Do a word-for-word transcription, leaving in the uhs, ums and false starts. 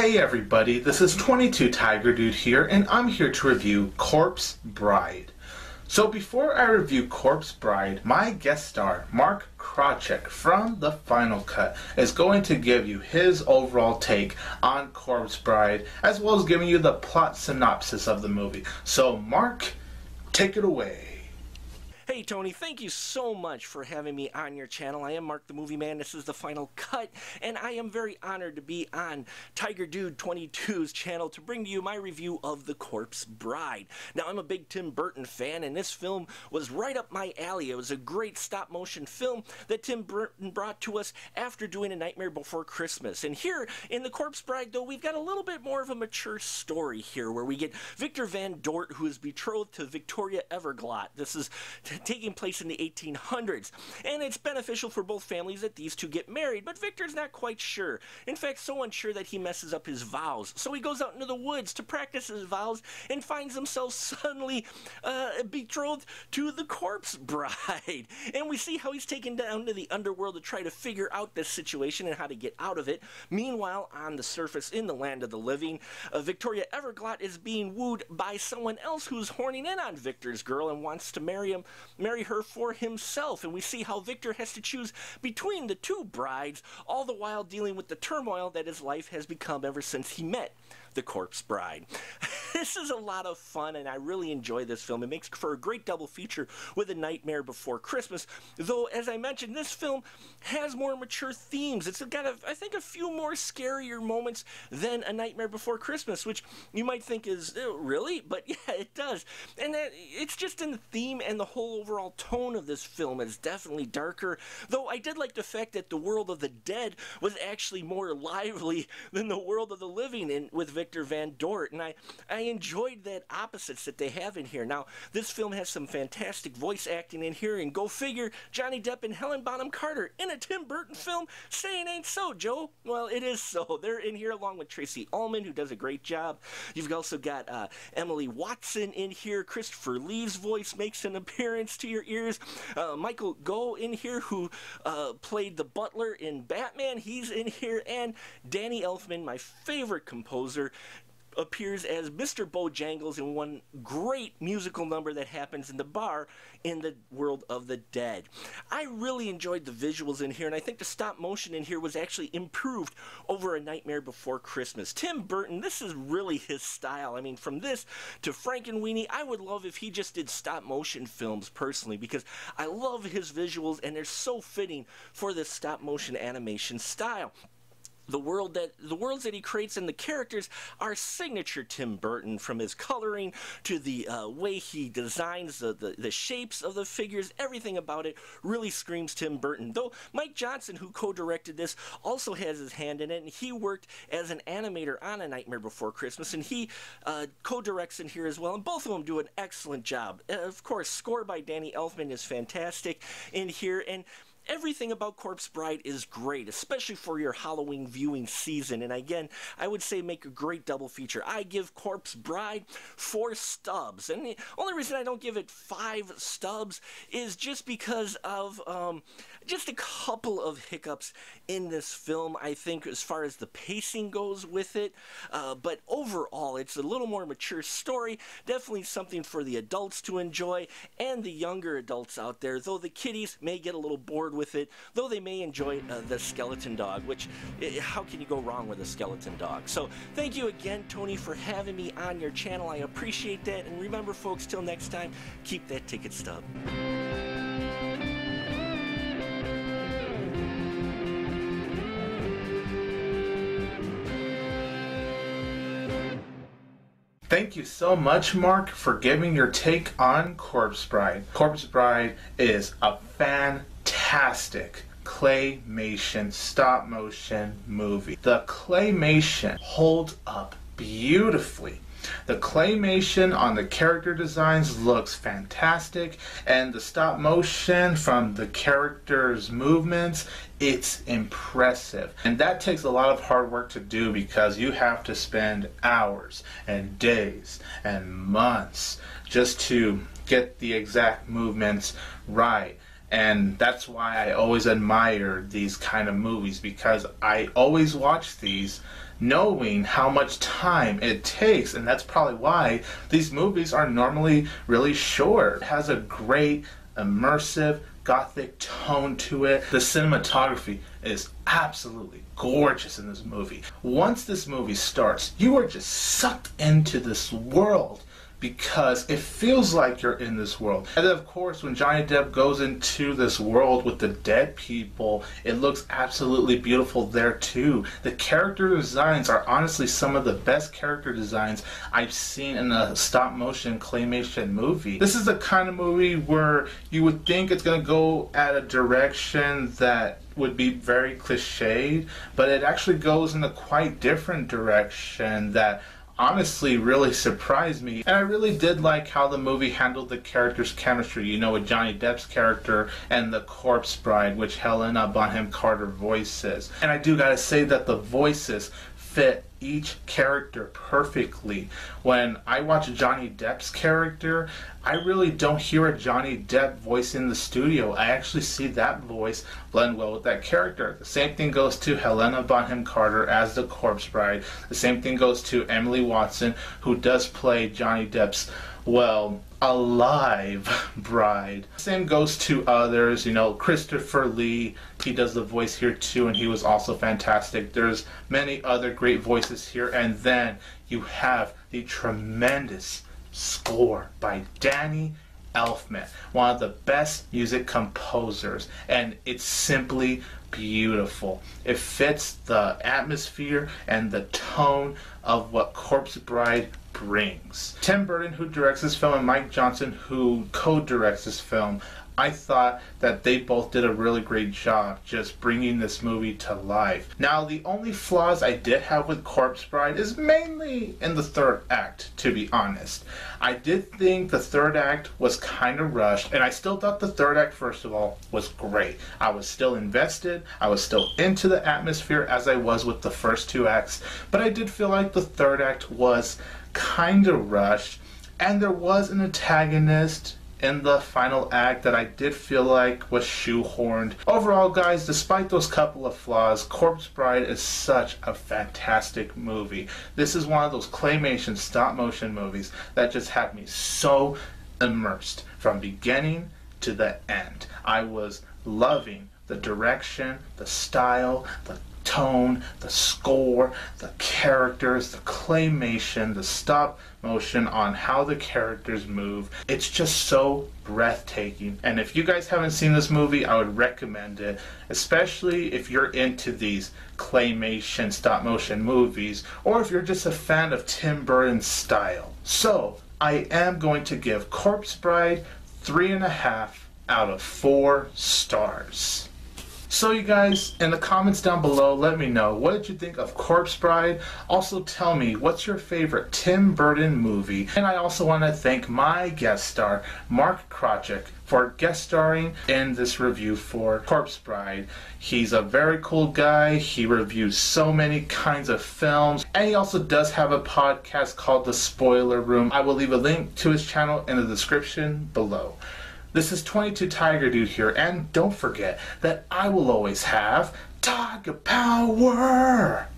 Hey everybody, this is twenty-two tiger dude here, and I'm here to review Corpse Bride. So before I review Corpse Bride, my guest star, Mark Krawczyk from The Final Cut, is going to give you his overall take on Corpse Bride, as well as giving you the plot synopsis of the movie. So Mark, take it away. Hey Tony, thank you so much for having me on your channel. I am Mark the Movie Man, this is The Final Cut, and I am very honored to be on tiger dude twenty-two's channel to bring to you my review of The Corpse Bride. Now, I'm a big Tim Burton fan, and this film was right up my alley. It was a great stop-motion film that Tim Burton brought to us after doing A Nightmare Before Christmas. And here in The Corpse Bride, though, we've got a little bit more of a mature story here, where we get Victor Van Dort, who is betrothed to Victoria Everglot. This is taking place in the eighteen hundreds, and it's beneficial for both families that these two get married, but Victor's not quite sure. In fact, so unsure that he messes up his vows, so he goes out into the woods to practice his vows and finds himself suddenly uh, betrothed to the corpse bride. And we see how he's taken down to the underworld to try to figure out this situation and how to get out of it. Meanwhile, on the surface in the land of the living, uh, Victoria Everglot is being wooed by someone else who's horning in on Victor's girl and wants to marry him marry her for himself, and we see how Victor has to choose between the two brides, all the while dealing with the turmoil that his life has become ever since he met the corpse bride. This is a lot of fun, and I really enjoy this film. It makes for a great double feature with A Nightmare Before Christmas, though, as I mentioned, this film has more mature themes. It's got, a, I think, a few more scarier moments than A Nightmare Before Christmas, which you might think is, oh, really? But yeah, it does. And that, it's just in the theme, and the whole overall tone of this film is definitely darker, though I did like the fact that the world of the dead was actually more lively than the world of the living, and with Victor Van Dort, and I, I enjoyed that opposites that they have in here. Now, this film has some fantastic voice acting in here, and go figure, Johnny Depp and Helena Bonham Carter in a Tim Burton film saying ain't so, Joe. Well, it is so. They're in here along with Tracy Ullman, who does a great job. You've also got uh, Emily Watson in here. Christopher Lee's voice makes an appearance to your ears. Uh, Michael Gough in here, who uh, played the butler in Batman. He's in here, and Danny Elfman, my favorite composer, appears as Mister Bojangles in one great musical number that happens in the bar in the world of the dead. I really enjoyed the visuals in here, and I think the stop motion in here was actually improved over A Nightmare Before Christmas. Tim Burton, this is really his style. I mean, from this to Frankenweenie, I would love if he just did stop motion films personally, because I love his visuals, and they're so fitting for this stop motion animation style. The world that the worlds that he creates and the characters are signature Tim Burton, from his coloring to the uh, way he designs the, the, the shapes of the figures. Everything about it really screams Tim Burton. Though Mike Johnson, who co-directed this, also has his hand in it, and he worked as an animator on A Nightmare Before Christmas, and he uh, co-directs in here as well, and both of them do an excellent job. Uh, of course, score by Danny Elfman is fantastic in here, and everything about Corpse Bride is great, especially for your Halloween viewing season. And again, I would say make a great double feature. I give Corpse Bride four stubs, and the only reason I don't give it five stubs is just because of um, just a couple of hiccups in this film, I think, as far as the pacing goes with it. Uh, but overall, it's a little more mature story, definitely something for the adults to enjoy and the younger adults out there, though the kiddies may get a little bored with with it, though they may enjoy uh, the skeleton dog, which uh, how can you go wrong with a skeleton dog? So thank you again, Tony, for having me on your channel. I appreciate that, and remember, folks, till next time, keep that ticket stub. Thank you so much, Mark, for giving your take on Corpse Bride. Corpse Bride is a fan fantastic claymation stop motion movie. The claymation holds up beautifully. The claymation on the character designs looks fantastic, and the stop motion from the characters' movements, it's impressive. And that takes a lot of hard work to do, because you have to spend hours and days and months just to get the exact movements right. And that's why I always admire these kind of movies, because I always watch these knowing how much time it takes. And that's probably why these movies are normally really short. It has a great immersive gothic tone to it. The cinematography is absolutely gorgeous in this movie. Once this movie starts, you are just sucked into this world, because it feels like you're in this world. And of course, when Johnny Depp goes into this world with the dead people, it looks absolutely beautiful there too. The character designs are honestly some of the best character designs I've seen in a stop motion claymation movie. This is the kind of movie where you would think it's gonna go at a direction that would be very cliched, but it actually goes in a quite different direction that honestly really surprised me. And I really did like how the movie handled the characters' chemistry, you know, with Johnny Depp's character and The Corpse Bride, which Helena Bonham Carter voices. And I do gotta say that the voices fit each character perfectly. When I watch Johnny Depp's character, I really don't hear a Johnny Depp voice in the studio. I actually see that voice blend well with that character. The same thing goes to Helena Bonham Carter as the Corpse Bride. The same thing goes to Emily Watson, who does play Johnny Depp's, well, alive bride. Same goes to others, you know, Christopher Lee, he does the voice here too, and he was also fantastic. There's many other great voices here, and then you have the tremendous score by Danny Elfman, one of the best music composers, and it's simply beautiful. It fits the atmosphere and the tone of what Corpse Bride brings. Tim Burton, who directs this film, and Mike Johnson, who co-directs this film, I thought that they both did a really great job just bringing this movie to life. Now, the only flaws I did have with Corpse Bride is mainly in the third act, to be honest. I did think the third act was kind of rushed, and I still thought the third act, first of all, was great. I was still invested, I was still into the atmosphere as I was with the first two acts, but I did feel like the third act was kind of rushed, and there was an antagonist in the final act that I did feel like was shoehorned. Overall, guys, despite those couple of flaws, Corpse Bride is such a fantastic movie. This is one of those claymation stop motion movies that just had me so immersed from beginning to the end. I was loving the direction, the style, the tone, the score, the characters, the claymation, the stop motion on how the characters move. It's just so breathtaking. And if you guys haven't seen this movie, I would recommend it, especially if you're into these claymation stop motion movies, or if you're just a fan of Tim Burton's style. So I am going to give Corpse Bride three and a half out of four stars. So you guys, in the comments down below, let me know, what did you think of Corpse Bride? Also tell me, what's your favorite Tim Burton movie? And I also want to thank my guest star, Mark Krawczyk, for guest starring in this review for Corpse Bride. He's a very cool guy. He reviews so many kinds of films, and he also does have a podcast called The Spoiler Room. I will leave a link to his channel in the description below. This is twenty-two tiger dude here, and don't forget that I will always have tiger power!